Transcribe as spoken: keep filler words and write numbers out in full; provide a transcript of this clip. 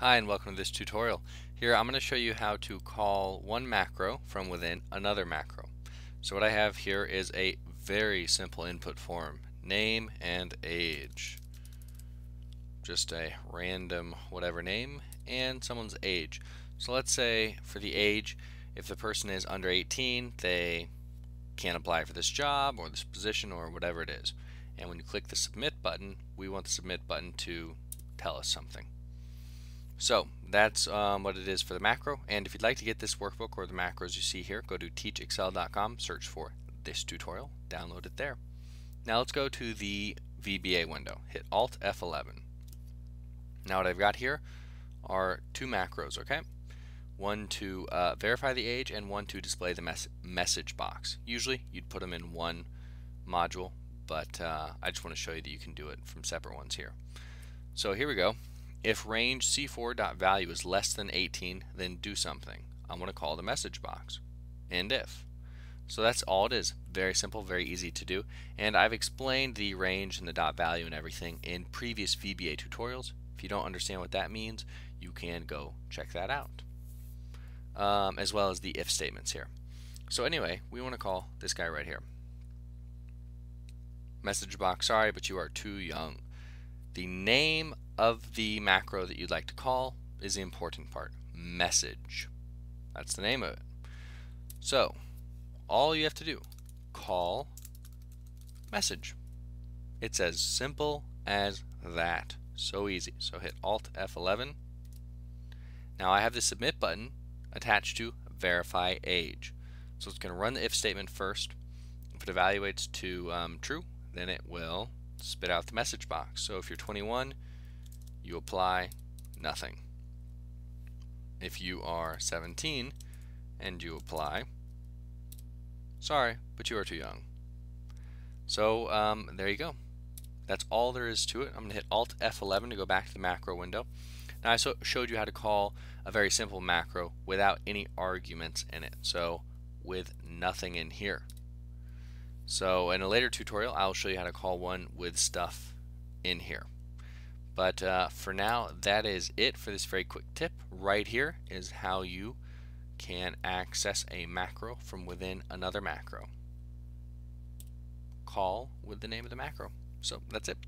Hi and welcome to this tutorial. Here I'm going to show you how to call one macro from within another macro. So what I have here is a very simple input form, name and age. Just a random whatever name and someone's age. So let's say for the age, if the person is under eighteen, they can't apply for this job or this position or whatever it is. And when you click the submit button, we want the submit button to tell us something. So that's um, what it is for the macro, and if you'd like to get this workbook or the macros you see here, go to teach excel dot com, search for this tutorial, download it there. Now let's go to the V B A window, hit Alt F eleven. Now what I've got here are two macros, okay? One to uh, verify the age and one to display the mes message box. Usually you'd put them in one module, but uh, I just want to show you that you can do it from separate ones here. So here we go. If range C four.value is less than eighteen, then do something. I'm going to call the message box, and if. So that's all it is. Very simple, very easy to do. And I've explained the range and the dot value and everything in previous V B A tutorials. If you don't understand what that means, you can go check that out, um, as well as the if statements here. So anyway, we want to call this guy right here. Message box, sorry, but you are too young. The name of the macro that you'd like to call is the important part. Message. That's the name of it. So all you have to do, call message. It's as simple as that. So easy. So hit Alt F eleven. Now I have the submit button attached to verify age. So it's going to run the if statement first. If it evaluates to um, true, then it will spit out the message box. So if you're twenty-one, you apply, nothing. If you are seventeen and you apply, sorry, but you are too young. So um, there you go. That's all there is to it. I'm going to hit Alt F eleven to go back to the macro window. Now I so showed you how to call a very simple macro without any arguments in it, so with nothing in here. So in a later tutorial, I'll show you how to call one with stuff in here. But uh, for now, that is it for this very quick tip. Right here is how you can access a macro from within another macro. Call with the name of the macro. So that's it.